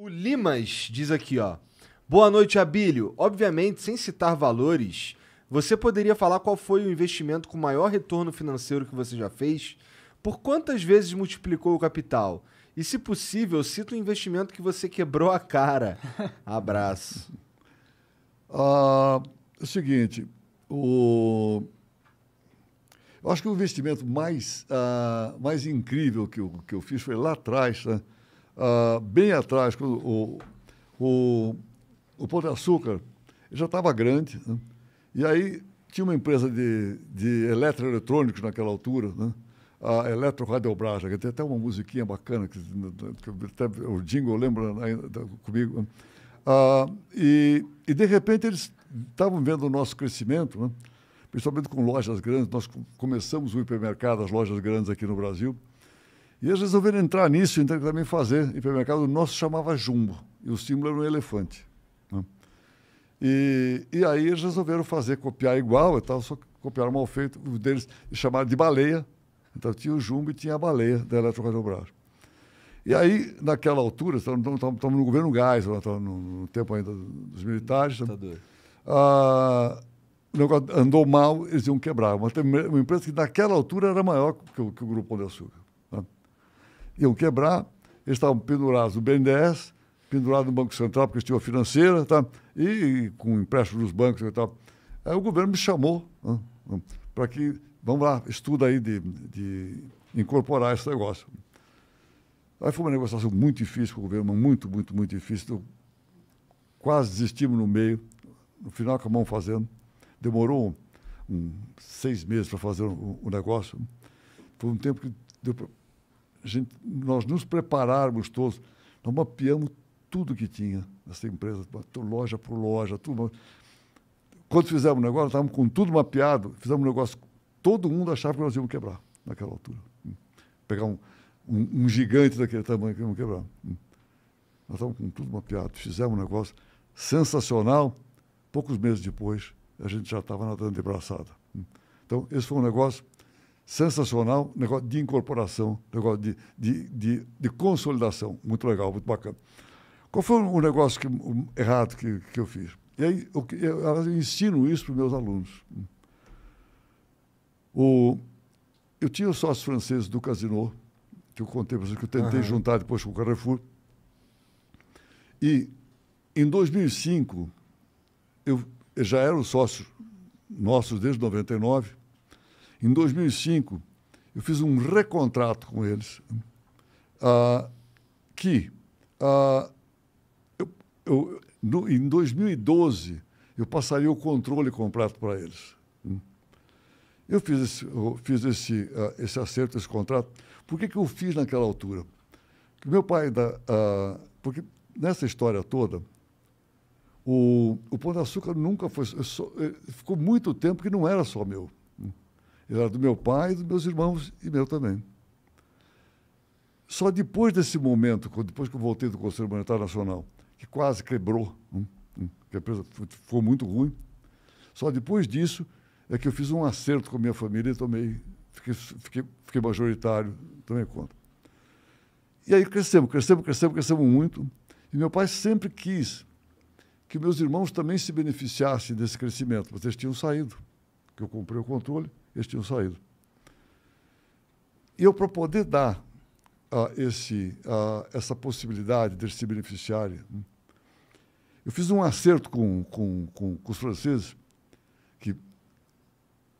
O Limas diz aqui, ó. Boa noite, Abilio. Obviamente, sem citar valores, você poderia falar qual foi o investimento com maior retorno financeiro que você já fez? Por quantas vezes multiplicou o capital? E, se possível, cita o investimento que você quebrou a cara. Abraço. É o seguinte, eu acho que o investimento mais incrível que eu fiz foi lá atrás, né? Bem atrás, quando o Pão de Açúcar já estava grande, né? E aí tinha uma empresa de eletroeletrônicos naquela altura, né? A Eletro Rádio Braga, que tem até uma musiquinha bacana, que o jingle lembra comigo. E de repente, eles estavam vendo o nosso crescimento, né? Principalmente com lojas grandes. Nós começamos o hipermercado, as lojas grandes aqui no Brasil. E eles resolveram entrar nisso, então também fazer hipermercado. O nosso chamava Jumbo, e o símbolo era um elefante, né? E aí eles resolveram copiar igual e tal, só que copiaram mal feito. O deles chamaram de Baleia. Então tinha o Jumbo e tinha a Baleia da Eletro Rádio Braga. E aí, naquela altura, estamos no governo Geisel, no tempo ainda dos militares. O negócio andou mal, eles iam quebrar. Uma empresa que naquela altura era maior que o Grupo Pão de Açúcar, né? Iam quebrar, eles estavam pendurados no BNDES, pendurados no Banco Central, porque eles tinham a financeira, tá? E com empréstimo dos bancos e tal. Aí o governo me chamou, né? Para que, vamos lá, estuda aí de incorporar esse negócio. Aí foi uma negociação muito difícil com o governo, muito difícil. Quase desistimos no meio. No final, acabamos fazendo. Demorou 6 meses para fazer o negócio. Foi um tempo que deu pra... nós nos prepararmos todos. Nós mapeamos tudo que tinha nessa empresa, loja por loja. Tudo. Quando fizemos o negócio, estávamos com tudo mapeado. Fizemos um negócio, todo mundo achava que nós íamos quebrar naquela altura. Pegar um gigante daquele tamanho que vamos quebrar. Nós estávamos com tudo mapeado, fizemos um negócio sensacional. Poucos meses depois, a gente já estava nadando de braçada. Então, esse foi um negócio sensacional, negócio de incorporação, negócio de consolidação. Muito legal, muito bacana. Qual foi o negócio errado que eu fiz? E aí, eu ensino isso para os meus alunos. Eu tinha os sócios franceses do Casino, que eu contei para vocês, que eu tentei juntar depois com o Carrefour. E, em 2005, eu já era um sócio nosso desde 1999. Em 2005, eu fiz um recontrato com eles, em 2012, eu passaria o controle completo para eles. Eu fiz esse acerto, esse contrato. Por que eu fiz naquela altura? Porque meu pai, porque nessa história toda, o Pão de Açúcar nunca foi... ficou muito tempo que não era só meu. Ele era do meu pai, dos meus irmãos e meu também. Só depois desse momento, depois que eu voltei do Conselho Monetário Nacional, que quase quebrou, que a empresa ficou muito ruim, só depois disso... é que eu fiz um acerto com a minha família e tomei, fiquei majoritário, tomei conta. E aí crescemos muito. E meu pai sempre quis que meus irmãos também se beneficiassem desse crescimento, mas eles tinham saído. Que eu comprei o controle, eles tinham saído. E eu, para poder dar essa possibilidade de eles se beneficiarem, eu fiz um acerto com os franceses, que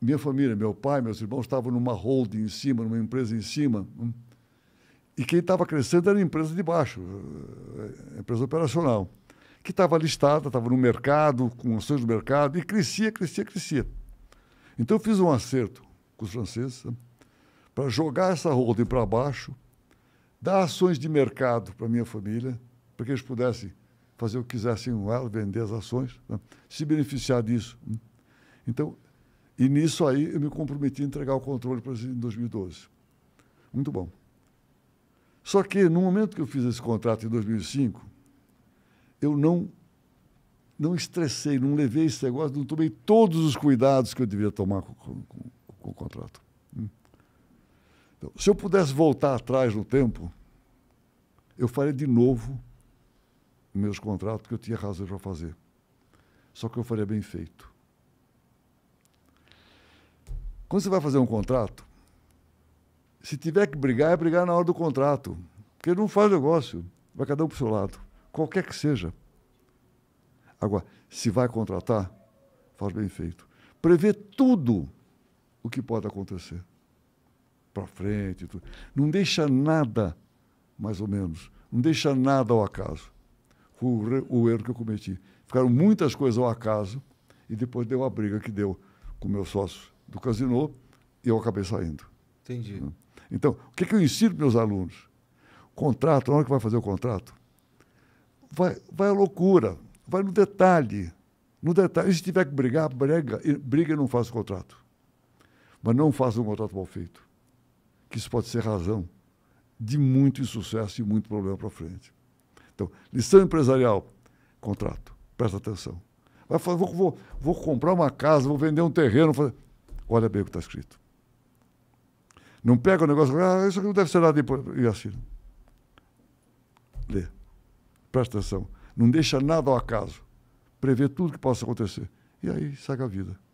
minha família, meu pai, meus irmãos estavam numa holding em cima, numa empresa em cima. E quem estava crescendo era a empresa de baixo, a empresa operacional, que estava listada, estava no mercado, com ações do mercado, e crescia. Então, eu fiz um acerto com os franceses para jogar essa holding para baixo, dar ações de mercado para a minha família, para que eles pudessem fazer o que quisessem com ela, vender as ações, se beneficiar disso. Então... e nisso aí eu me comprometi a entregar o controle para eles em 2012. Muito bom. Só que no momento que eu fiz esse contrato em 2005, eu não estressei, não levei esse negócio, não tomei todos os cuidados que eu devia tomar com o contrato. Então, se eu pudesse voltar atrás no tempo, eu faria de novo meus contratos, que eu tinha razões para fazer. Só que eu faria bem feito. Quando você vai fazer um contrato, se tiver que brigar, é brigar na hora do contrato. Porque não faz negócio. Vai cada um para o seu lado. Qualquer que seja. Agora, se vai contratar, faz bem feito. Prevê tudo o que pode acontecer. Para frente. Tudo. Não deixa nada, mais ou menos. Não deixa nada ao acaso. Foi o erro que eu cometi. Ficaram muitas coisas ao acaso e depois deu a briga que deu com meus sócios do Casino e eu acabei saindo. Entendi. Então, o que eu ensino para meus alunos? Contrato, na hora que vai fazer o contrato, vai à loucura, vai no detalhe. No detalhe. E se tiver que brigar, briga e não faça o contrato. Mas não faça um contrato mal feito. Que isso pode ser razão de muito insucesso e muito problema para frente. Então, lição empresarial, contrato. Presta atenção. Vai falar, vou comprar uma casa, vou vender um terreno. Fazer... Olha bem o que está escrito. Não pega o negócio, isso aqui não deve ser nada e assina. Lê. Presta atenção. Não deixa nada ao acaso. Prevê tudo que possa acontecer. E aí segue a vida.